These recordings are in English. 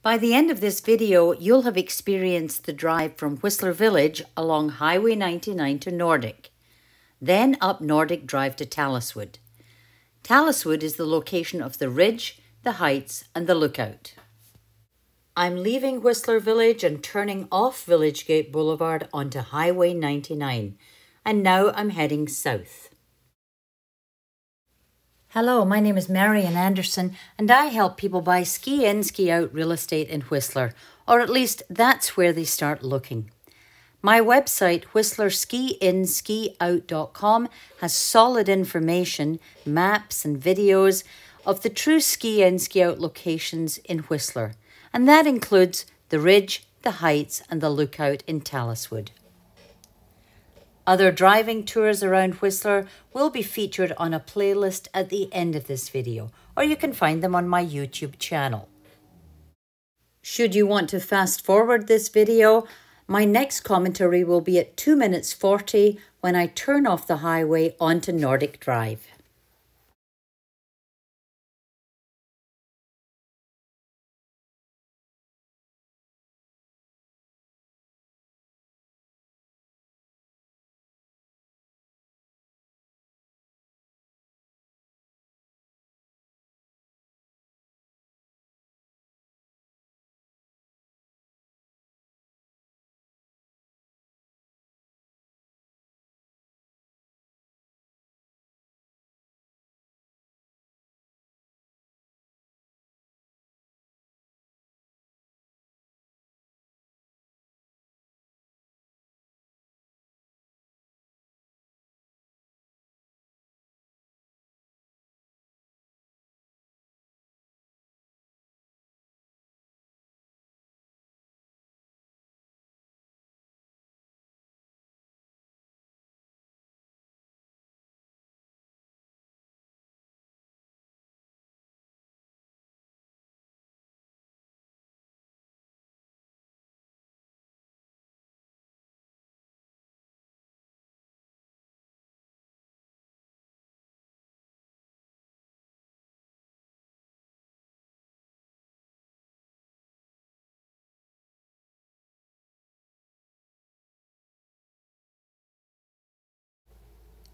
By the end of this video, you'll have experienced the drive from Whistler Village along Highway 99 to Nordic, then up Nordic Drive to Taluswood. Taluswood is the location of the Ridge, the Heights, and the Lookout. I'm leaving Whistler Village and turning off Village Gate Boulevard onto Highway 99, and now I'm heading south. Hello, my name is Marion Anderson and I help people buy ski-in, ski-out real estate in Whistler, or at least that's where they start looking. My website, whistlerskiinskiout.com, has solid information, maps and videos of the true ski-in, ski-out locations in Whistler, and that includes the Ridge, the Heights and the Lookout in Taluswood. Other driving tours around Whistler will be featured on a playlist at the end of this video, or you can find them on my YouTube channel. Should you want to fast forward this video, my next commentary will be at 2 minutes 40 when I turn off the highway onto Nordic Drive.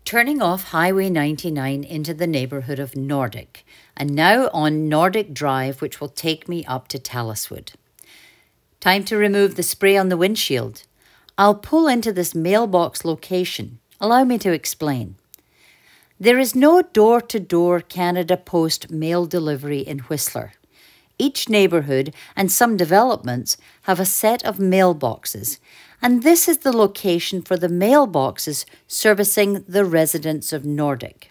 Turning off Highway 99 into the neighbourhood of Nordic, and now on Nordic Drive, which will take me up to Taluswood. Time to remove the spray on the windshield. I'll pull into this mailbox location. Allow me to explain. There is no door-to-door Canada Post mail delivery in Whistler. Each neighbourhood and some developments have a set of mailboxes, and this is the location for the mailboxes servicing the residents of Nordic.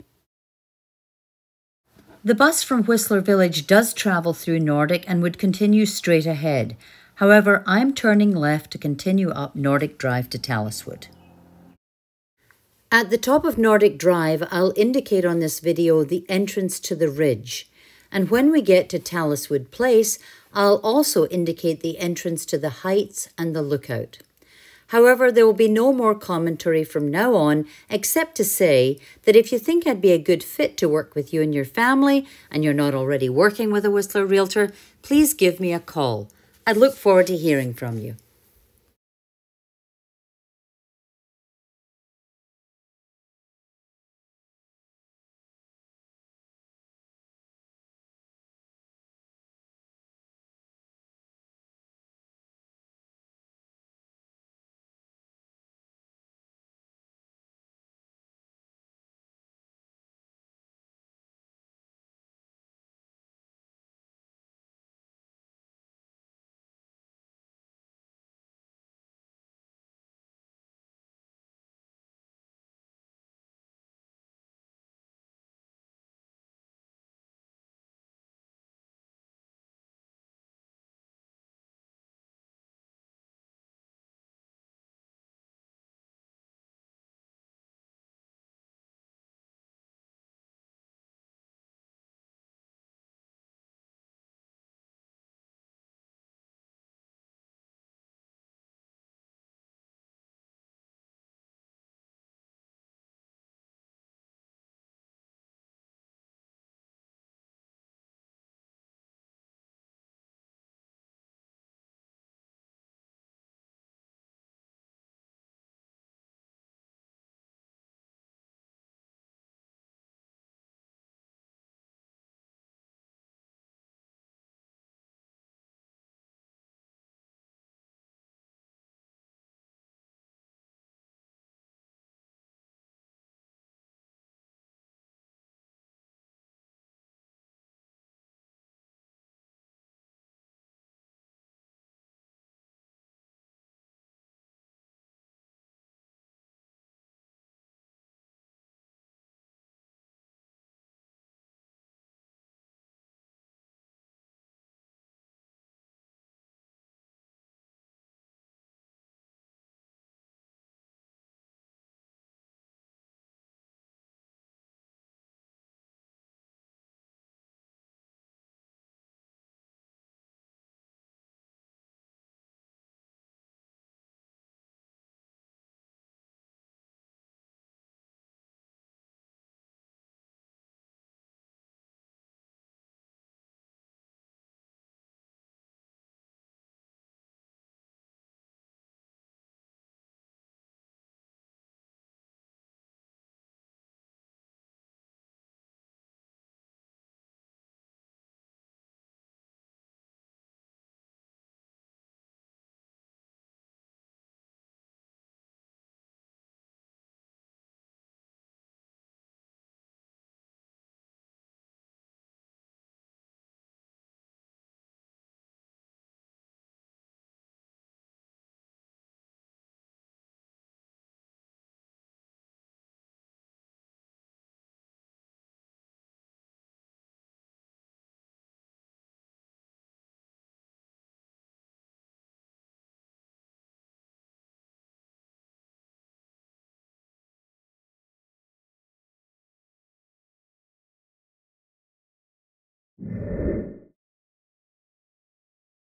The bus from Whistler Village does travel through Nordic and would continue straight ahead. However, I'm turning left to continue up Nordic Drive to Taluswood. At the top of Nordic Drive, I'll indicate on this video the entrance to the Ridge. And when we get to Taluswood Place, I'll also indicate the entrance to the Heights and the Lookout. However, there will be no more commentary from now on, except to say that if you think I'd be a good fit to work with you and your family, and you're not already working with a Whistler Realtor, please give me a call. I look forward to hearing from you.